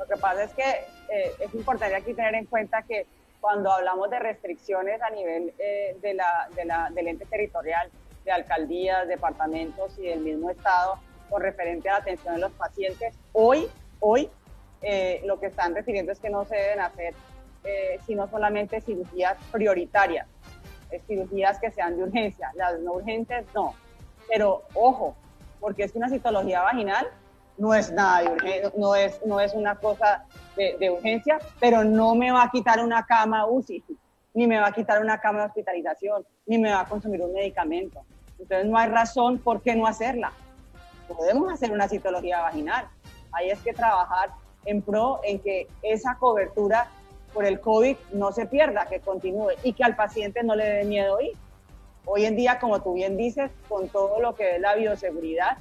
Lo que pasa es que es importante aquí tener en cuenta que cuando hablamos de restricciones a nivel del ente territorial, de alcaldías, departamentos y del mismo Estado, con referente a la atención de los pacientes, hoy lo que están refiriendo es que no se deben hacer sino solamente cirugías prioritarias, cirugías que sean de urgencia, las no urgentes no. Pero ojo, porque es que una citología vaginal no es nada de urgencia, no es una cosa de urgencia, pero no me va a quitar una cama UCI, ni me va a quitar una cama de hospitalización, ni me va a consumir un medicamento. Entonces no hay razón por qué no hacerla. Podemos hacer una citología vaginal. Ahí es que trabajar en pro en que esa cobertura por el COVID no se pierda, que continúe y que al paciente no le dé miedo ir. Hoy en día, como tú bien dices, con todo lo que es la bioseguridad,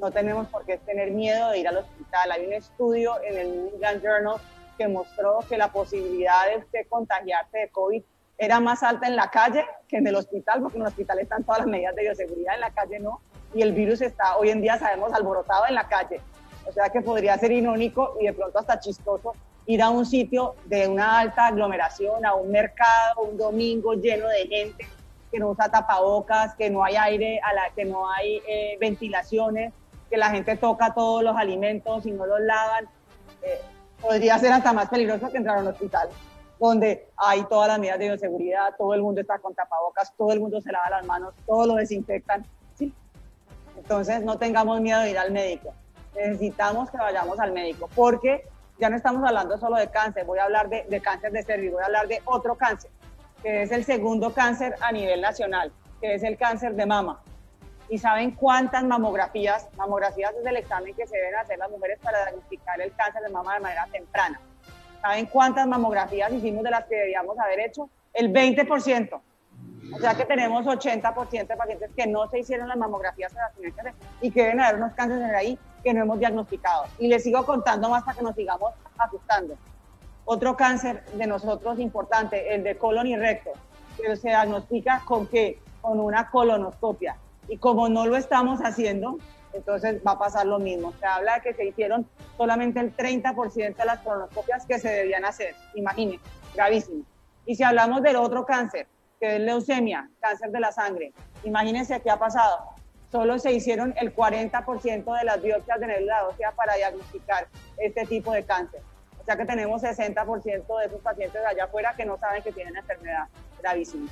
no tenemos por qué tener miedo de ir al hospital. Hay un estudio en el New England Journal que mostró que la posibilidad de usted contagiarse de COVID era más alta en la calle que en el hospital, porque en el hospital están todas las medidas de bioseguridad, en la calle no, y el virus está, hoy en día sabemos, alborotado en la calle. O sea que podría ser irónico y de pronto hasta chistoso ir a un sitio de una alta aglomeración, a un mercado, un domingo lleno de gente que no usa tapabocas, que no hay aire, que no hay ventilaciones, que la gente toca todos los alimentos y no los lavan. Podría ser hasta más peligroso que entrar a un hospital, donde hay todas las medidas de bioseguridad, todo el mundo está con tapabocas, todo el mundo se lava las manos, todo lo desinfectan, ¿sí? Entonces no tengamos miedo de ir al médico. Necesitamos que vayamos al médico, porque ya no estamos hablando solo de cáncer, voy a hablar de cáncer de cervix, voy a hablar de otro cáncer, que es el segundo cáncer a nivel nacional, que es el cáncer de mama. ¿Y saben cuántas mamografías? Mamografías es el examen que se deben hacer las mujeres para diagnosticar el cáncer de mama de manera temprana. ¿Saben cuántas mamografías hicimos de las que debíamos haber hecho? El 20%. O sea que tenemos 80% de pacientes que no se hicieron las mamografías de las clínicas y que deben haber unos cánceres ahí que no hemos diagnosticado. Y les sigo contando más hasta que nos sigamos asustando. Otro cáncer de nosotros importante, el de colon y recto, pero se diagnostica ¿con qué? Con una colonoscopia. Y como no lo estamos haciendo, entonces va a pasar lo mismo. Se habla de que se hicieron solamente el 30% de las colonoscopias que se debían hacer. Imaginen, gravísimo. Y si hablamos del otro cáncer, que es leucemia, cáncer de la sangre, imagínense qué ha pasado. Solo se hicieron el 40% de las biopsias de médula ósea para diagnosticar este tipo de cáncer. O sea que tenemos 60% de esos pacientes allá afuera que no saben que tienen la enfermedad, gravísima.